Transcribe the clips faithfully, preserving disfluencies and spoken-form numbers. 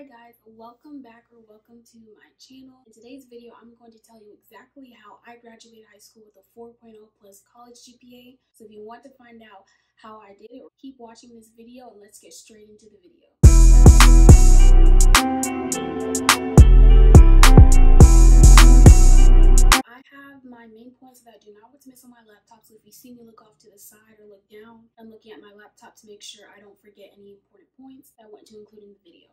Hi guys, welcome back or welcome to my channel. In today's video, I'm going to tell you exactly how I graduated high school with a four point oh plus college G P A. So if you want to find out how I did it, keep watching this video and let's get straight into the video. I have my main points that I do not want to miss on my laptop, so if you see me look off to the side or look down, I'm looking at my laptop to make sure I don't forget any important points that I want to include in the video.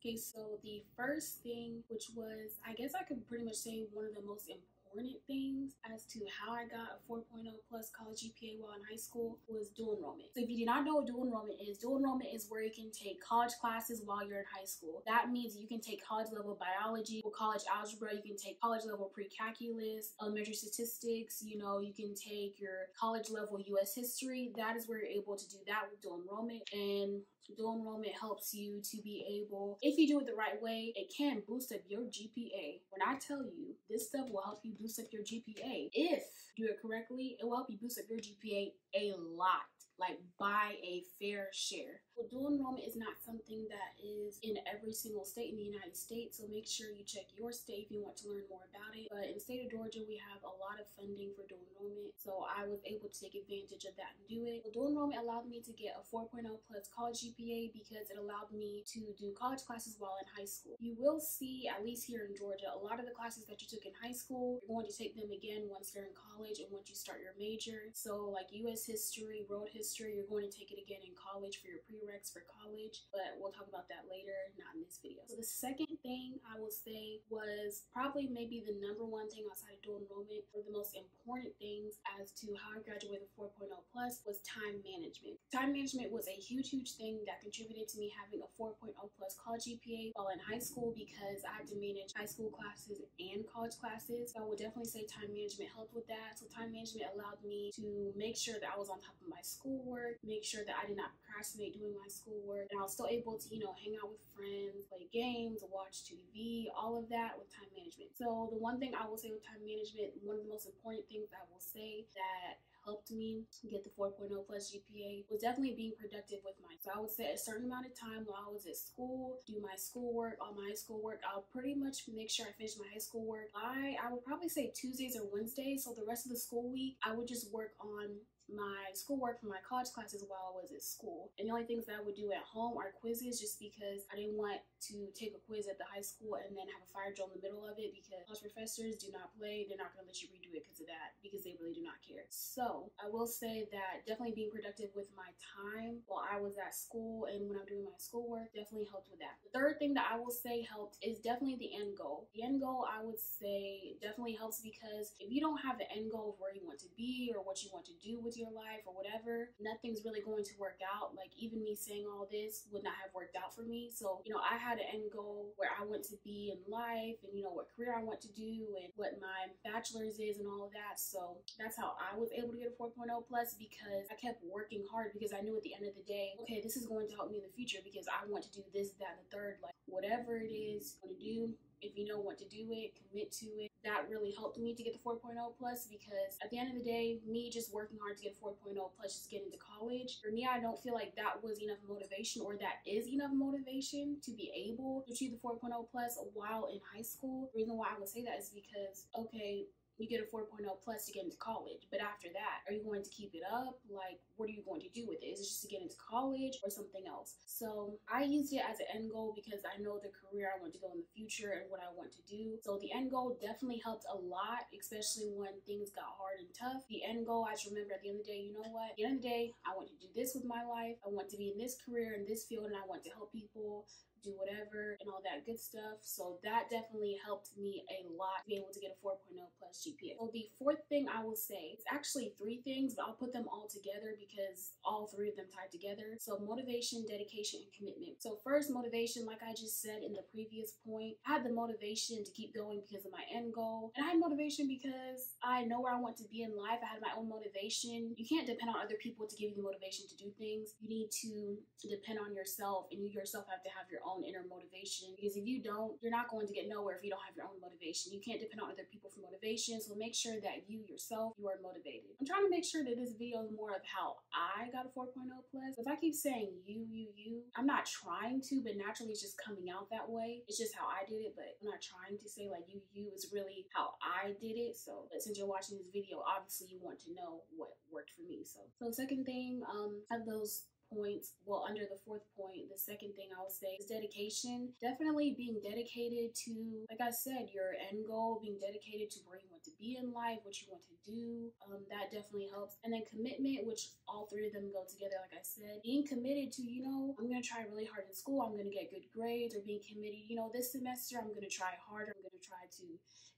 Okay, so the first thing, which was, I guess I could pretty much say one of the most important things as to how I got a four point oh plus college G P A while in high school, was dual enrollment. So if you do not know what dual enrollment is, dual enrollment is where you can take college classes while you're in high school. That means you can take college level biology or college algebra, you can take college level pre-calculus, elementary statistics, you know, you can take your college level U S history. That is where you're able to do that with dual enrollment. And dual enrollment helps you to be able, if you do it the right way, it can boost up your G P A. When I tell you, this stuff will help you boost up your G P A. If you do it correctly, it will help you boost up your G P A a lot, like by a fair share. Well, dual enrollment is not something that is in every single state in the United States, so make sure you check your state if you want to learn more about it. But in the state of Georgia, we have a lot of funding for dual enrollment, so I was able to take advantage of that and do it. Well, dual enrollment allowed me to get a four point oh plus college G P A because it allowed me to do college classes while in high school. You will see, at least here in Georgia, a lot of the classes that you took in high school, you're going to take them again once you're in college and once you start your major. So like U S history, world history, you're going to take it again in college for your prereqs for college, but we'll talk about that later, not in this video. So the second thing I will say was probably maybe the number one thing outside of dual enrollment, or the most important things as to how I graduated with four point oh plus, was time management. Time management was a huge, huge thing that contributed to me having a four point oh plus college G P A while in high school, because I had to manage high school classes and college classes. So I would definitely say time management helped with that. So time management allowed me to make sure that I was on top of my school work, make sure that I did not procrastinate doing my schoolwork, and I was still able to, you know, hang out with friends, play games, watch T V, all of that with time management. So the one thing I will say with time management, one of the most important things I will say that helped me get the four point oh plus G P A was definitely being productive with mine. So I would set a certain amount of time while I was at school, do my schoolwork, all my high school work. I'll pretty much make sure I finish my high school work by, I would probably say Tuesdays or Wednesdays. So the rest of the school week, I would just work on my schoolwork for my college classes while I was at school. And the only things that I would do at home are quizzes, just because I didn't want to take a quiz at the high school and then have a fire drill in the middle of it, because college professors do not play. They're not going to let you redo it because of that, because they really do not care. So I will say that definitely being productive with my time while I was at school and when I'm doing my schoolwork definitely helped with that. The third thing that I will say helped is definitely the end goal. The end goal, I would say, definitely helps, because if you don't have the end goal of where you want to be or what you want to do with your life or whatever, nothing's really going to work out. Like, even me saying all this would not have worked out for me. So, you know, I had an end goal where I want to be in life, and you know, what career I want to do and what my bachelor's is and all of that. So that's how I was able to get a four point oh plus, because I kept working hard, because I knew at the end of the day, okay, this is going to help me in the future because I want to do this, that, and the third. Like, whatever it is you want to do, if you know what to do it, commit to it. That really helped me to get the four point oh plus, because at the end of the day, me just working hard to get four point oh plus just get into college, for me, I don't feel like that was enough motivation, or that is enough motivation to be able to achieve the four point oh plus while in high school. The reason why I would say that is because, okay, you get a four point oh plus to get into college, but after that, are you going to keep it up? Like, what are you going to do with it? Is it just to get into college or something else? So I used it as an end goal because I know the career I want to go in the future and what I want to do. So the end goal definitely helped a lot, especially when things got hard and tough. The end goal, I just remember at the end of the day, you know what? At the end of the day, I want to do this with my life. I want to be in this career, in this field, and I want to help people do whatever and all that good stuff. So that definitely helped me a lot to be able to get a four point oh plus G P A. So the fourth thing I will say, it's actually three things, but I'll put them all together because all three of them tied together. So motivation, dedication, and commitment. So first, motivation, like I just said in the previous point, I had the motivation to keep going because of my end goal, and I had motivation because I know where I want to be in life. I had my own motivation. You can't depend on other people to give you the motivation to do things. You need to depend on yourself, and you yourself have to have your own own inner motivation, because if you don't, you're not going to get nowhere if you don't have your own motivation. You can't depend on other people for motivation, so make sure that you yourself, you are motivated. I'm trying to make sure that this video is more of how I got a four point oh plus. If I keep saying you, you, you, I'm not trying to, but naturally it's just coming out that way. It's just how I did it, but I'm not trying to say like you, you is really how I did it. So, but since you're watching this video, obviously you want to know what worked for me. So, so second thing, um, have those points, well, under the fourth point, the second thing I'll say is dedication. Definitely being dedicated to, like I said, your end goal, being dedicated to where you want to be in life, what you want to do, um, that definitely helps. And then commitment, which all three of them go together, like I said. Being committed to, you know, I'm gonna try really hard in school, I'm gonna get good grades, or being committed, you know, this semester I'm gonna try harder, I'm gonna try to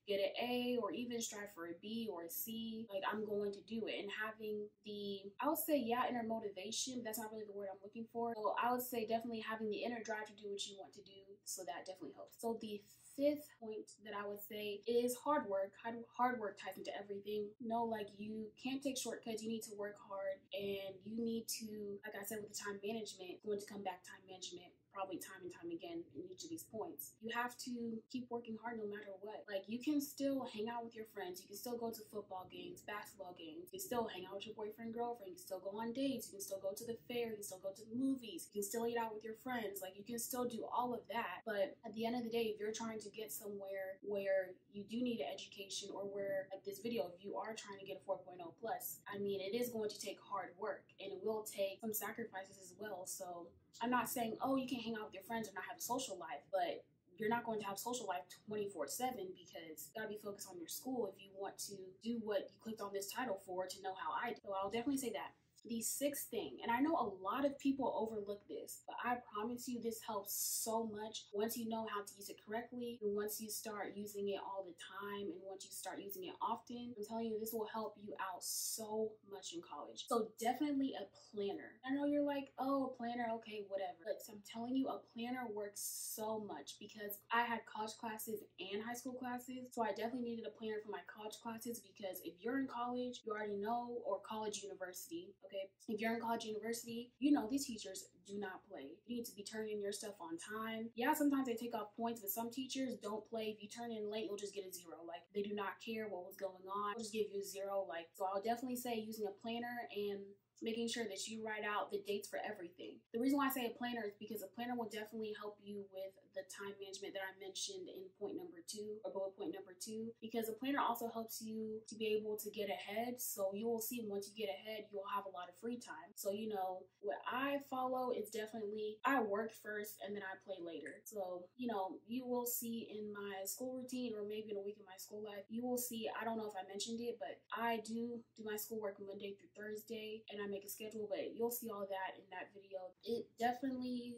get an A, or even strive for a B or a C, like I'm going to do it. And having the, I would say, yeah, inner motivation, but that's not really the word I'm looking for. So I would say definitely having the inner drive to do what you want to do. So that definitely helps. So the fifth point that I would say is hard work. Hard work ties into everything. No, like you can't take shortcuts. You need to work hard, and you need to, like I said, with the time management, it's going to come back time management. Probably time and time again in each of these points. You have to keep working hard no matter what. Like you can still hang out with your friends. You can still go to football games, basketball games. You can still hang out with your boyfriend, girlfriend. You can still go on dates. You can still go to the fair. You can still go to the movies. You can still eat out with your friends. Like you can still do all of that. But at the end of the day, if you're trying to get somewhere where you do need an education, or where, like this video, if you are trying to get a four point oh plus, I mean, it is going to take hard work, and it will take some sacrifices as well. So I'm not saying, oh, you can't hang out with your friends and not have a social life, but you're not going to have social life twenty-four seven, because you gotta be focused on your school if you want to do what you clicked on this title for to know how I do. So I'll definitely say that. The sixth thing, and I know a lot of people overlook this, but I promise you this helps so much once you know how to use it correctly, and once you start using it all the time, and once you start using it often. I'm telling you, this will help you out so much in college. So definitely a planner. I know you're like, oh, a planner, okay, whatever. But I'm telling you, a planner works so much, because I had college classes and high school classes, so I definitely needed a planner for my college classes, because if you're in college, you already know, or college, university, okay, if you're in college, university, you know these teachers do not play. You need to be turning your stuff on time. Yeah, sometimes they take off points, but some teachers don't play. If you turn in late, you'll just get a zero. Like, they do not care what was going on. They'll just give you a zero. Like, so I'll definitely say using a planner and making sure that you write out the dates for everything. The reason why I say a planner is because a planner will definitely help you with the time management that I mentioned in point number two, or bullet point number two, because a planner also helps you to be able to get ahead. So you will see once you get ahead, you'll have a lot of free time. So, you know, what I follow is definitely I work first and then I play later. So, you know, you will see in my school routine, or maybe in a week in my school life, you will see, I don't know if I mentioned it, but I do do my schoolwork Monday through Thursday, and I make a schedule, but you'll see all that in that video. It definitely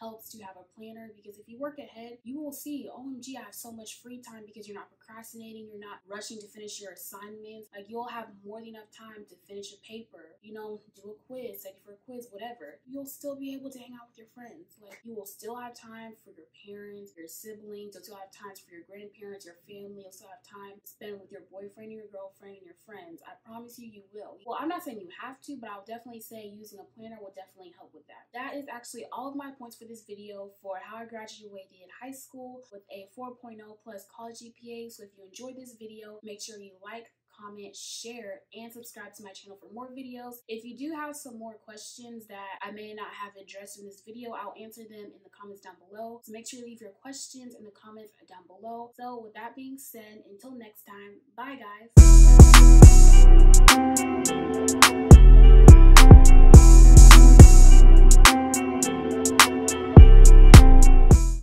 helps to have a planner, because if you work ahead, you will see, O M G, I have so much free time, because you're not procrastinating, you're not rushing to finish your assignments. Like, you'll have more than enough time to finish a paper, you know, do a quiz, study for a quiz, whatever. You'll still be able to hang out with your friends. Like, you will still have time for your parents, your siblings. You'll still have time for your grandparents, your family. You'll still have time to spend with your boyfriend, your girlfriend, and your friends. I promise you, you will. Well, I'm not saying you have to, but I'll definitely say using a planner will definitely help with that. That is actually all of my points for this video for how I graduated high school with a four point oh plus college G P A. So if you enjoyed this video, make sure you like, comment, share, and subscribe to my channel for more videos. If you do have some more questions that I may not have addressed in this video, I'll answer them in the comments down below. So make sure you leave your questions in the comments down below. So with that being said, until next time, bye guys.